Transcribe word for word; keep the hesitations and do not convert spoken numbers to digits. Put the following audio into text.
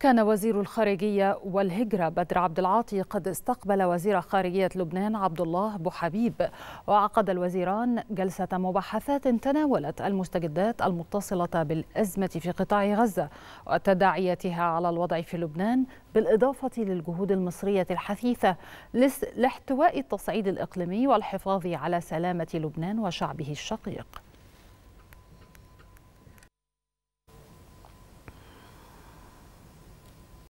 كان وزير الخارجية والهجرة بدر عبد العاطي قد استقبل وزير خارجية لبنان عبد الله بوحبيب، وعقد الوزيران جلسة مباحثات تناولت المستجدات المتصلة بالأزمة في قطاع غزة وتداعياتها على الوضع في لبنان، بالإضافة للجهود المصرية الحثيثة لاحتواء التصعيد الإقليمي والحفاظ على سلامة لبنان وشعبه الشقيق.